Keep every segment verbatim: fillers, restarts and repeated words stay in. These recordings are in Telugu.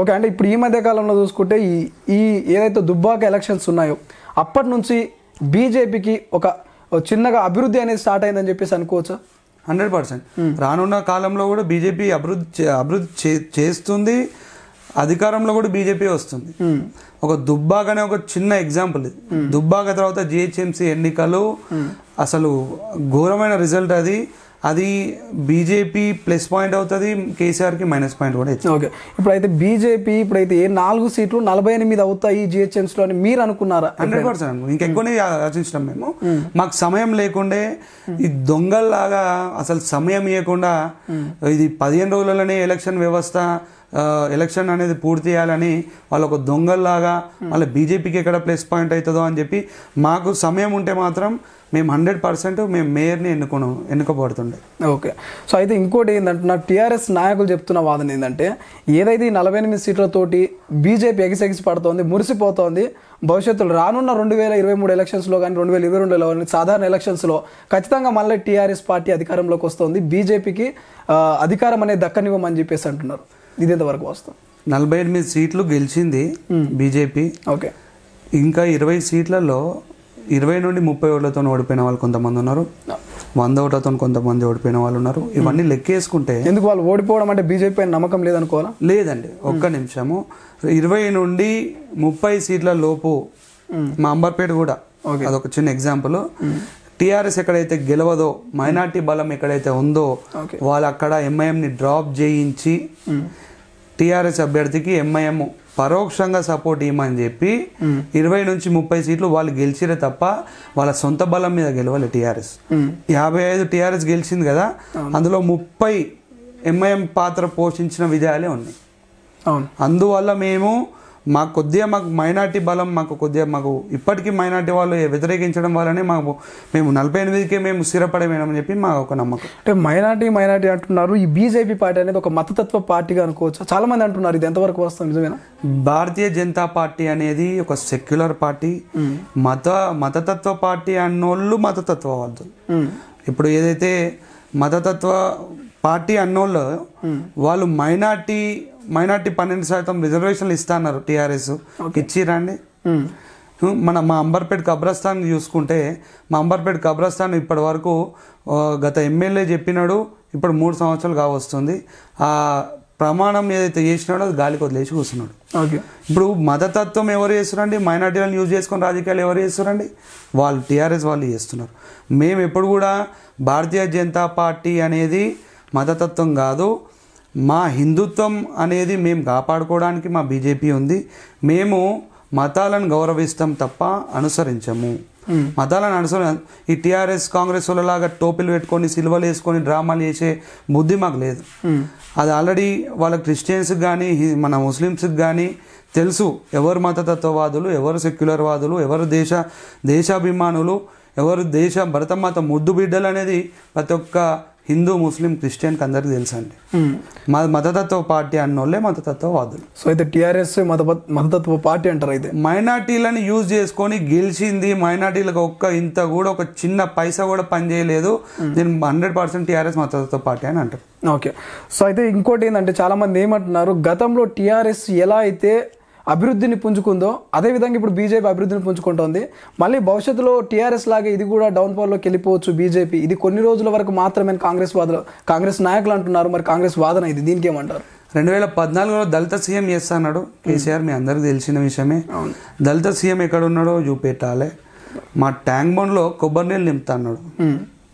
ఓకే అంటే ఇప్పుడు ఈ మధ్య కాలంలో చూసుకుంటే ఈ ఈ ఏదైతే దుబ్బాక ఎలక్షన్స్ ఉన్నాయో అప్పటి నుంచి బీజేపీకి ఒక చిన్నగా అభివృద్ధి అనేది స్టార్ట్ అయిందని చెప్పేసి అనుకోవచ్చా? హండ్రెడ్ పర్సెంట్ రానున్న కాలంలో కూడా బీజేపీ అభివృద్ధి అభివృద్ధి చేస్తుంది, అధికారంలో కూడా బీజేపీ వస్తుంది. ఒక దుబ్బాక అనే ఒక చిన్న ఎగ్జాంపుల్ ఇది. దుబ్బాక తర్వాత జిహెచ్ఎంసీ ఎన్నికలు అసలు ఘోరమైన రిజల్ట్ అది అది బీజేపీ ప్లస్ పాయింట్ అవుతుంది, కేసీఆర్కి మైనస్ పాయింట్ కూడా అవుతుంది. ఓకే ఇప్పుడైతే బీజేపీ ఇప్పుడైతే ఏ నాలుగు సీట్లు నలభై ఎనిమిది అవుతాయి జిహెచ్ఎంసీలో అని మీరు అనుకున్నారా? హండ్రెడ్ పర్సెంట్ ఇంకెక్కువనే ఆలోచించడం మేము, మాకు సమయం లేకుండే ఈ దొంగల్లాగా అసలు సమయం ఇవ్వకుండా ఇది పదిహేను రోజులలోనే ఎలక్షన్ వ్యవస్థ ఎలక్షన్ అనేది పూర్తి చేయాలని వాళ్ళు ఒక దొంగల్లాగా వాళ్ళ బీజేపీకి ఎక్కడ ప్లస్ పాయింట్ అవుతుందో అని చెప్పి మాకు సమయం ఉంటే మాత్రం మేము హండ్రెడ్ పర్సెంట్ మేము మేయర్ని ఎన్నుకున్నాం ఎన్నుకోబడుతుండే. ఓకే సో అయితే ఇంకోటి ఏంటంటే నా టీఆర్ఎస్ నాయకులు చెప్తున్న వాదన ఏంటంటే ఏదైతే ఈ నలభై ఎనిమిది సీట్లతోటి బీజేపీ ఎగిసెగిసి పడుతోంది, మురిసిపోతోంది, భవిష్యత్తులో రానున్న రెండు వేల ఇరవై మూడు ఎలక్షన్స్లో కానీ రెండు వేల ఇరవై రెండులో కానీ సాధారణ ఎలక్షన్స్లో ఖచ్చితంగా మళ్ళీ టీఆర్ఎస్ పార్టీ అధికారంలోకి వస్తుంది, బీజేపీకి అధికారం అనేది దక్కనివ్వమని చెప్పేసి అంటున్నారు. ఇది ఎంతవరకు వస్తాం? నలభై ఎనిమిది సీట్లు గెలిచింది బీజేపీ. ఓకే ఇంకా ఇరవై సీట్లలో ఇరవై నుండి ముప్పై ఓట్లతో ఓడిపోయిన వాళ్ళు కొంతమంది ఉన్నారు, వంద ఓట్లతో కొంతమంది ఓడిపోయిన వాళ్ళు ఉన్నారు. ఇవన్నీ లెక్కేసుకుంటే ఎందుకు వాళ్ళు ఓడిపోవడం అంటే బీజేపీ పైన నమ్మకం లేదనుకోవాలా? లేదండి, ఒక్క నిమిషము. ఇరవై నుండి ముప్పై సీట్ల లోపు మా అంబర్పేట కూడా అదొక చిన్న ఎగ్జాంపుల్. టీఆర్ఎస్ ఎక్కడైతే గెలవదో, మైనార్టీ బలం ఎక్కడైతే ఉందో వాళ్ళు అక్కడ ఎంఐఎంని డ్రాప్ చేయించి టీఆర్ఎస్ అభ్యర్థికి ఎంఐఎం పరోక్షంగా సపోర్ట్ ఇవ్వమని చెప్పి ఇరవై నుంచి ముప్పై సీట్లు వాళ్ళు గెలిచిరే తప్ప వాళ్ళ సొంత బలం మీద గెలవాలి. టీఆర్ఎస్ యాభై ఐదు టీఆర్ఎస్ గెలిచింది కదా, అందులో ముప్పై ఎంఐఎం పాత్ర పోషించిన విజయాలే ఉన్నాయి. అందువల్ల మేము మాకు కొద్దిగా మాకు మైనార్టీ బలం మాకు కొద్దిగా మాకు ఇప్పటికీ మైనార్టీ వాళ్ళు వ్యతిరేకించడం వల్లనే మాకు మేము నలభై ఎనిమిదికే మేము స్థిరపడమేనని చెప్పి మా ఒక నమ్మకం. అంటే మైనార్టీ మైనార్టీ అంటున్నారు, ఈ బీజేపీ పార్టీ అనేది ఒక మతతత్వ పార్టీగా అనుకోవచ్చు చాలా మంది అంటున్నారు, ఇది ఎంతవరకు వస్తుంది నిజమేనా? భారతీయ జనతా పార్టీ అనేది ఒక సెక్యులర్ పార్టీ. మత మతతత్వ పార్టీ అన్నోళ్ళు మతతత్వవాదులు. ఇప్పుడు ఏదైతే మతతత్వ పార్టీ అన్నోళ్ళు వాళ్ళు మైనార్టీ మైనార్టీ పన్నెండు శాతం రిజర్వేషన్లు ఇస్తా అన్నారు టీఆర్ఎస్, ఇచ్చిరండి. మన మా అంబర్పేట కబ్రస్థాన్ చూసుకుంటే మా అంబర్పేట కబ్రస్థాన్ ఇప్పటి వరకు గత ఎమ్మెల్యే చెప్పినాడు, ఇప్పుడు మూడు సంవత్సరాలు కావస్తుంది. ఆ ప్రమాణం ఏదైతే చేసినాడో అది గాలికి వదిలేసి కూర్చున్నాడు. ఓకే ఇప్పుడు మతతత్వం ఎవరు చేస్తున్నారండి? మైనార్టీలను యూజ్ చేసుకుని రాజకీయాలు ఎవరు చేస్తున్నారండి? వాళ్ళు టీఆర్ఎస్ వాళ్ళు చేస్తున్నారు. మేము ఎప్పుడు కూడా భారతీయ జనతా పార్టీ అనేది మతతత్వం కాదు, మా హిందుత్వం అనేది మేము కాపాడుకోవడానికి మా బీజేపీ ఉంది. మేము మతాలను గౌరవిస్తాం తప్ప అనుసరించము, మతాలను అనుసరి ఈ టీఆర్ఎస్ కాంగ్రెస్ వాళ్ళలాగా టోపీలు పెట్టుకొని సిల్వలు వేసుకొని డ్రామాలు చేసే బుద్ధి మాకు లేదు. అది ఆల్రెడీ వాళ్ళ క్రిస్టియన్స్కి కానీ మన ముస్లిమ్స్కి కానీ తెలుసు ఎవరు మతతత్వవాదులు, ఎవరు సెక్యులర్వాదులు, ఎవరు దేశ దేశాభిమానులు, ఎవరు దేశ భరతమాత ముద్దు బిడ్డలు అనేది ప్రతి ఒక్క హిందూ ముస్లిం క్రిస్టియన్కి అందరికీ తెలుసు అండి. మా మతతత్వ పార్టీ అన్నోళ్ళే మతతత్వవాదులు. సో అయితే టీఆర్ఎస్ మత మతతత్వ పార్టీ అంటారు. అయితే మైనార్టీలను యూజ్ చేసుకొని గెలిచింది, మైనార్టీలకు ఒక్క ఇంత కూడా ఒక చిన్న పైసా కూడా పనిచేయలేదు. నేను హండ్రెడ్ పర్సెంట్ టీఆర్ఎస్ మతతత్వ పార్టీ అని అంటారు. ఓకే సో అయితే ఇంకోటి ఏంటంటే చాలామంది ఏమంటున్నారు, గతంలో టీఆర్ఎస్ ఎలా అయితే అభివృద్ధిని పుంజుకుందో అదేవిధంగా ఇప్పుడు బీజేపీ అభివృద్ధిని పుంజుకుంటోంది, మళ్ళీ భవిష్యత్తులో టీఆర్ఎస్ లాగే ఇది కూడా డౌన్ఫాల్లోకి వెళ్ళిపోవచ్చు బీజేపీ, ఇది కొన్ని రోజుల వరకు మాత్రమే కాంగ్రెస్ వాదులు కాంగ్రెస్ నాయకులు అంటున్నారు. మరి కాంగ్రెస్ వాదన ఇది, దీనికి ఏమంటారు? రెండు వేల పద్నాలుగులో దళిత సీఎం చేస్తా అన్నాడు కేసీఆర్, మీ అందరికీ తెలిసిన విషయమే. దళిత సీఎం ఎక్కడున్నాడో చూపెట్టాలి. మా ట్యాంక్ బండ్లో కొబ్బరి నీళ్ళు నింపుతా అన్నాడు,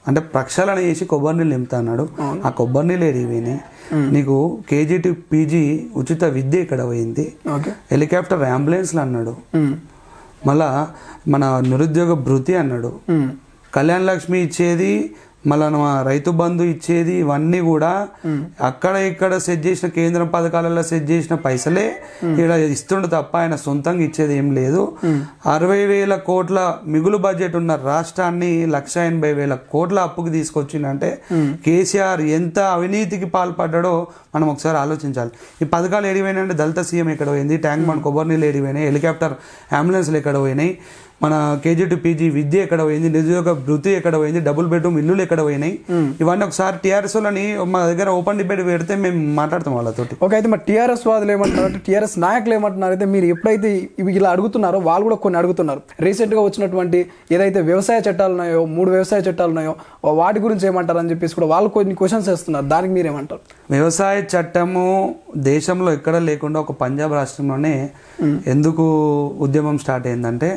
అంటే ప్రక్షాళన చేసి కొబ్బరి నీళ్ళు నింపుతా అన్నాడు. ఆ కొబ్బరి నీళ్ళు ఏరివేని నీకు కేజీ టు పీజీ ఉచిత విద్య ఇక్కడ పోయింది, హెలికాప్టర్ అంబులెన్స్లు అన్నాడు, మళ్ళా మన నిరుద్యోగ భృతి అన్నాడు, కళ్యాణ లక్ష్మి ఇచ్చేది, మళ్ళా రైతు బంధు ఇచ్చేది, ఇవన్నీ కూడా అక్కడ ఇక్కడ సెట్ చేసిన కేంద్ర పథకాలలో సెట్ చేసిన పైసలే ఇక్కడ ఇస్తుండే తప్ప ఆయన సొంతంగా ఇచ్చేది ఏం లేదు. అరవై వేల కోట్ల మిగులు బడ్జెట్ ఉన్న రాష్ట్రాన్ని లక్ష ఎనభై వేల కోట్ల అప్పుకి తీసుకొచ్చిందంటే కేసీఆర్ ఎంత అవినీతికి పాల్పడ్డాడో మనం ఒకసారి ఆలోచించాలి. ఈ పథకాలు ఏడిపోయినాయి అంటే దళిత సీఎం ఎక్కడ పోయింది, ట్యాంక్ బండ్ కొబ్బరి నీళ్ళు ఏడిపోయినాయి, హెలికాప్టర్ అంబులెన్స్లు ఎక్కడ పోయినాయి, మన కేజీ టు పీజీ విద్య ఎక్కడ పోయింది, నిరుద్యోగ భృతి ఎక్కడ పోయింది, డబుల్ బెడ్రూమ్ ఇల్లులు ఎక్కడ పోయినాయి, ఇవన్నీ ఒకసారి టీఆర్ఎస్ వాళ్ళని మా దగ్గర ఓపెన్ డిబేట్ పెడితే మేము మాట్లాడతాం వాళ్ళతోటి. ఓకే, అయితే మరి టీఆర్ఎస్ వాదులు ఏమంటున్నారు అంటే, టీఆర్ఎస్ నాయకులు ఏమంటున్నారు అయితే, మీరు ఎప్పుడైతే ఇవి ఇలా అడుగుతున్నారో వాళ్ళు కూడా కొన్ని అడుగుతున్నారు. రీసెంట్గా వచ్చినటువంటి ఏదైతే వ్యవసాయ చట్టాలు ఉన్నాయో, మూడు వ్యవసాయ చట్టాలు ఉన్నాయో వాటి గురించి ఏమంటారు అని చెప్పేసి కూడా వాళ్ళు కొన్ని క్వశ్చన్స్ వేస్తున్నారు. దానికి మీరేమంటారు? వ్యవసాయ చట్టము దేశంలో ఎక్కడ లేకుండా ఒక పంజాబ్ రాష్ట్రంలోనే ఎందుకు ఉద్యమం స్టార్ట్ అయిందంటే,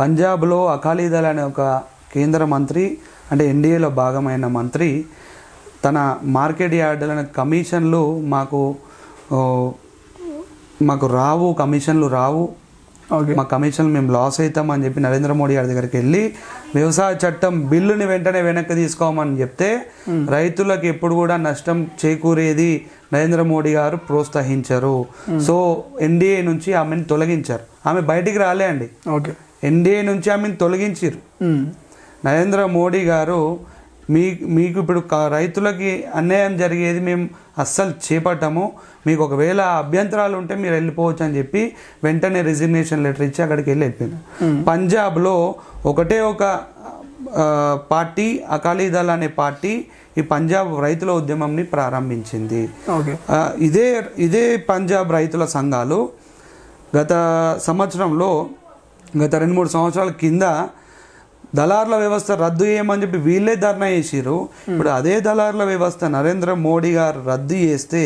పంజాబ్లో అకాలీదళ్ అనే ఒక కేంద్ర మంత్రి, అంటే ఎన్డీఏలో భాగమైన మంత్రి, తన మార్కెట్ యార్డుల కమిషన్లు మాకు మాకు రావు కమిషన్లు రావు మా కమిషన్లు మేము లాస్ అవుతామని చెప్పి నరేంద్ర మోడీ గారి దగ్గరికి వెళ్ళి వ్యవసాయ చట్టం బిల్లుని వెంటనే వెనక్కి తీసుకోమని చెప్తే, రైతులకు ఎప్పుడు కూడా నష్టం చేకూరేది నరేంద్ర మోడీ గారు ప్రోత్సహించారు. సో ఎన్డీఏ నుంచి ఆమెను తొలగించారు. ఆమె బయటికి రాలే అండి, ఎన్డీఏ నుంచి ఆమెను తొలగించారు. నరేంద్ర మోడీ గారు మీ మీకు ఇప్పుడు రైతులకి అన్యాయం జరిగేది మేము అస్సలు చేపట్టము, మీకు ఒకవేళ అభ్యంతరాలు ఉంటే మీరు వెళ్ళిపోవచ్చు అని చెప్పి వెంటనే రిజిగ్నేషన్ లెటర్ ఇచ్చి అక్కడికి వెళ్ళి వెళ్ళిపోయింది. పంజాబ్లో ఒకటే ఒక పార్టీ, అకాలీదళ్ అనే పార్టీ, ఈ పంజాబ్ రైతుల ఉద్యమంని ప్రారంభించింది. ఇదే ఇదే పంజాబ్ రైతుల సంఘాలు గత సంవత్సరంలో గత రెండు మూడు సంవత్సరాల కింద దళారుల వ్యవస్థ రద్దు చేయమని చెప్పి వీళ్ళే ధర్నా చేసిరు. ఇప్పుడు అదే దళారుల వ్యవస్థ నరేంద్ర మోడీ గారు రద్దు చేస్తే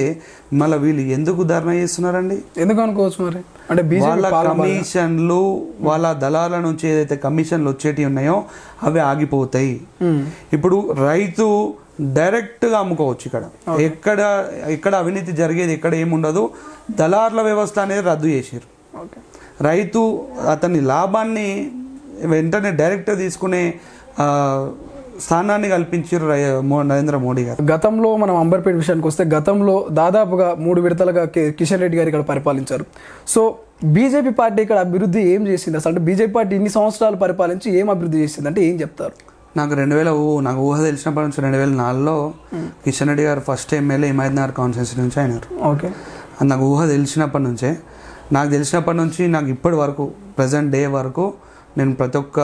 మళ్ళీ వీళ్ళు ఎందుకు ధర్నా చేస్తున్నారండి? ఎందుకు అనుకోవచ్చు మరి, అంటే వాళ్ళ కమిషన్లు, వాళ్ళ దళారుల నుంచి ఏదైతే కమిషన్లు వచ్చేటివి ఉన్నాయో అవి ఆగిపోతాయి. ఇప్పుడు రైతు డైరెక్ట్గా అమ్ముకోవచ్చు, ఇక్కడ ఎక్కడ ఎక్కడ అవినీతి జరిగేది ఎక్కడ ఏముండదు. దళారుల వ్యవస్థ అనేది రద్దు చేసిరు. రైతు అతని లాభాన్ని వెంటనే డైరెక్ట్ తీసుకునే స్థానాన్ని కల్పించారు నరేంద్ర మోడీ గారు. గతంలో మనం అంబర్పేట విషయానికి వస్తే, గతంలో దాదాపుగా మూడు విడతలుగా కిషన్ రెడ్డి గారు ఇక్కడ పరిపాలించారు. సో బీజేపీ పార్టీ ఇక్కడ అభివృద్ధి ఏం చేసింది అసలు? అంటే బీజేపీ పార్టీ ఇన్ని సంవత్సరాలు పరిపాలించి ఏం అభివృద్ధి చేసింది అంటే ఏం చెప్తారు? నాకు రెండు వేల నాకు ఊహ తెలిసినప్పటి నుంచి రెండు వేల నాలుగులో కిషన్ రెడ్డి గారు ఫస్ట్ ఎమ్మెల్యే హిమాయత్నగర్ కాన్స్టిట్యున్సీ నుంచి అయినారు. ఓకే, అది నాకు ఊహ తెలిసినప్పటి నుంచే, నాకు తెలిసినప్పటి నుంచి నాకు ఇప్పటి వరకు ప్రజెంట్ డే వరకు నేను ప్రతి ఒక్క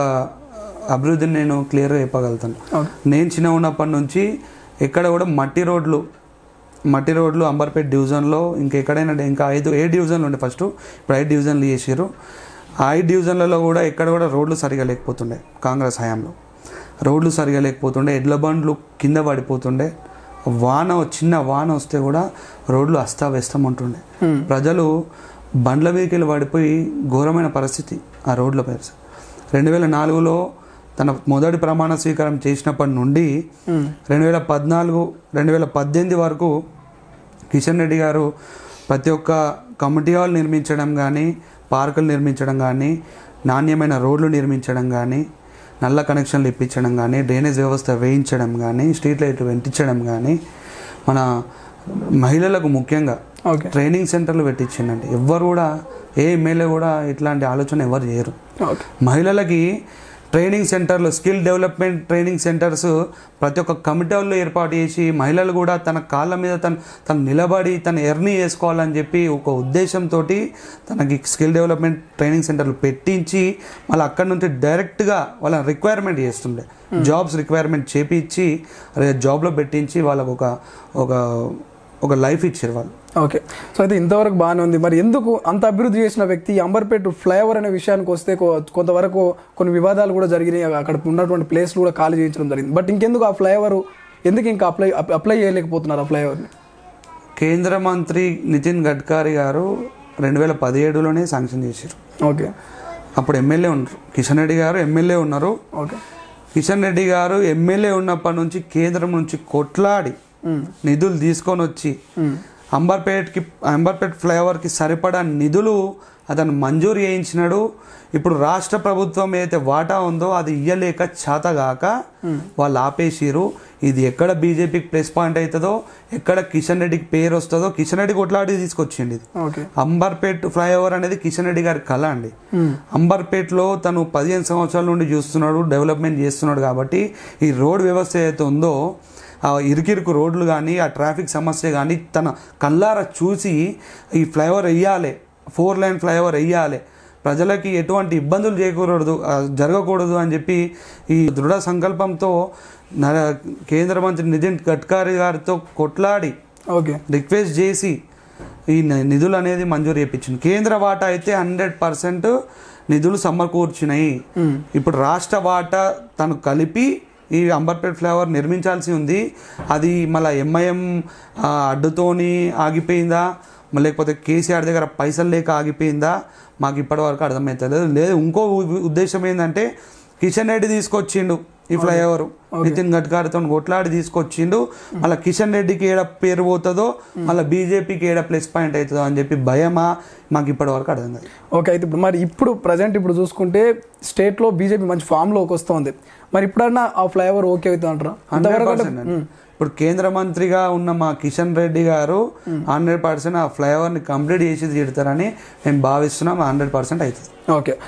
అభివృద్ధిని నేను క్లియర్గా చెప్పగలుగుతాను. నేను చిన్న ఉన్నప్పటి నుంచి ఎక్కడ కూడా మట్టి రోడ్లు మట్టి రోడ్లు అంబర్పేట డివిజన్లో ఇంకెక్కడైనా ఇంకా ఐదు ఏ డివిజన్లు ఉండే ఫస్ట్, ఇప్పుడు ఐదు డివిజన్లు చేసారు. ఐదు డివిజన్లలో కూడా ఎక్కడ కూడా రోడ్లు సరిగా లేకపోతుండే. కాంగ్రెస్ హయాంలో రోడ్లు సరిగా లేకపోతుండే, ఎడ్ల బండ్లు కింద పడిపోతుండే, వాన చిన్న వాన వస్తే కూడా రోడ్లు అస్తావ్యస్తం ఉంటుండే. ప్రజలు బండ్ల మీదకెళ్ళి పడిపోయి ఘోరమైన పరిస్థితి ఆ రోడ్ల పరిస్థితి. రెండు వేల నాలుగులో తన మొదటి ప్రమాణ స్వీకారం చేసినప్పటి నుండి రెండు వేల పద్నాలుగు రెండు వేల పద్దెనిమిది వరకు కిషన్ రెడ్డి గారు ప్రతి ఒక్క కమిటీ హాల్ నిర్మించడం కానీ, పార్కులు నిర్మించడం కానీ, నాణ్యమైన రోడ్లు నిర్మించడం కానీ, నల్ల కనెక్షన్లు ఇప్పించడం కానీ, డ్రైనేజ్ వ్యవస్థ వేయించడం కానీ, స్ట్రీట్ లైట్లు వెంటించడం కానీ, మన మహిళలకు ముఖ్యంగా ట్రైనింగ్ సెంటర్లు పెట్టించిందండి. ఎవ్వరు కూడా ఏ ఎమ్మెల్యే కూడా ఇట్లాంటి ఆలోచన ఎవరు చేయరు. మహిళలకి ట్రైనింగ్ సెంటర్లు, స్కిల్ డెవలప్మెంట్ ట్రైనింగ్ సెంటర్స్ ప్రతి ఒక్క కమిటీల్లో ఏర్పాటు చేసి మహిళలు కూడా తన కాళ్ళ మీద తను తను నిలబడి తను ఎర్నీ చేసుకోవాలని చెప్పి ఒక ఉద్దేశంతో తనకి స్కిల్ డెవలప్మెంట్ ట్రైనింగ్ సెంటర్లు పెట్టించి మళ్ళీ అక్కడ నుంచి డైరెక్ట్గా వాళ్ళ రిక్వైర్మెంట్ చేస్తుండే, జాబ్స్ రిక్వైర్మెంట్ చేపించి జాబ్లో పెట్టించి వాళ్ళకు ఒక ఒక ఒక లైఫ్ ఇచ్చారు వాళ్ళు. ఓకే, సో అయితే ఇంతవరకు బాగానే ఉంది. మరి ఎందుకు అంత అభివృద్ధి చేసిన వ్యక్తి అంబర్పేట ఫ్లైఓవర్ అనే విషయానికి వస్తే కొంతవరకు కొన్ని వివాదాలు కూడా జరిగినాయి, అక్కడ ఉన్నటువంటి ప్లేస్లు కూడా ఖాళీ చేయించడం జరిగింది. బట్ ఇంకెందుకు ఆ ఫ్లైఓవర్ ఎందుకు ఇంకా అప్లై అప్లై చేయలేకపోతున్నారు ఆ ఫ్లైఓవర్ని? కేంద్ర మంత్రి నితిన్ గడ్కరీ గారు రెండు వేల పదిహేడులోనే శాంక్షన్ చేశారు. ఓకే, అప్పుడు ఎమ్మెల్యే ఉన్నారు, కిషన్ రెడ్డి గారు ఎమ్మెల్యే ఉన్నారు. ఓకే, కిషన్ రెడ్డి గారు ఎమ్మెల్యే ఉన్నప్పటి నుంచి కేంద్రం నుంచి కొట్లాడి నిధులు తీసుకొని వచ్చి అంబర్పేట్కి అంబర్పేట్ ఫ్లైఓవర్కి సరిపడా నిధులు అతను మంజూరు చేయించినాడు. ఇప్పుడు రాష్ట్ర ప్రభుత్వం ఏదైతే వాటా ఉందో అది ఇయ్యలేక చేతగాక వాళ్ళు ఆపేసిరు. ఇది ఎక్కడ బీజేపీకి ప్లస్ పాయింట్ అవుతుందో, ఎక్కడ కిషన్ రెడ్డికి పేరు వస్తుందో. కిషన్ రెడ్డి కొట్లాడి తీసుకొచ్చింది ఇది. అంబర్పేట్ ఫ్లైఓవర్ అనేది కిషన్ రెడ్డి గారి కళ అండి. అంబర్పేట్లో తను పదిహేను సంవత్సరాల నుండి చూస్తున్నాడు, డెవలప్మెంట్ చేస్తున్నాడు. కాబట్టి ఈ రోడ్ వ్యవస్థ ఏదైతే ఉందో, ఆ ఇరుకిరుకు రోడ్లు కానీ, ఆ ట్రాఫిక్ సమస్య కానీ తన కళ్ళారా చూసి ఈ ఫ్లైఓవర్ వెయ్యాలి, ఫోర్ లైన్ ఫ్లైఓవర్ వెయ్యాలి, ప్రజలకి ఎటువంటి ఇబ్బందులు చేయకూడదు జరగకూడదు అని చెప్పి ఈ దృఢ సంకల్పంతో కేంద్ర మంత్రి నితిన్ గడ్కరీ గారితో కొట్లాడి ఓకే రిక్వెస్ట్ చేసి ఈ నిధులు అనేది మంజూరు చేయించింది. కేంద్ర వాటా అయితే హండ్రెడ్ పర్సెంట్ నిధులు సమకూర్చినాయి. ఇప్పుడు రాష్ట్ర వాటా తను కలిపి ఈ అంబర్పేట్ ఫ్లైఓవర్ నిర్మించాల్సి ఉంది. అది మళ్ళీ ఎంఐఎం అడ్డుతోని ఆగిపోయిందా లేకపోతే కేసీఆర్ దగ్గర పైసలు లేక ఆగిపోయిందా మాకు ఇప్పటివరకు అర్థమవుతలేదు. లేదు ఇంకో ఉద్దేశం ఏంటంటే కిషన్ రెడ్డి తీసుకొచ్చిండు ఈ ఫ్లైఓవర్ నితిన్ గడ్కరీతో కొట్లాడి తీసుకొచ్చిండు. మళ్ళీ కిషన్ రెడ్డికి ఏడ పేరు పోతుందో మళ్ళీ బీజేపీకి ఏడ ప్లస్ పాయింట్ అవుతుందో అని చెప్పి భయమా మాకు ఇప్పటివరకు అర్థం కాదు. ఓకే అయితే ఇప్పుడు మరి ఇప్పుడు ప్రజెంట్ ఇప్పుడు చూసుకుంటే స్టేట్లో బీజేపీ మంచి ఫామ్లోకి వస్తుంది. మరి ఇప్పుడన్నా ఆ ఫ్లైఓవర్ ఓకే అవుతుంది అంటారా? అంతవరకు ఇప్పుడు కేంద్ర మంత్రిగా ఉన్న మా కిషన్ రెడ్డి గారు హండ్రెడ్ పర్సెంట్ ఆ ఫ్లైఓవర్ని కంప్లీట్ చేసి తీరుతారని మేము భావిస్తున్నాం. హండ్రెడ్ పర్సెంట్ అవుతుంది. ఓకే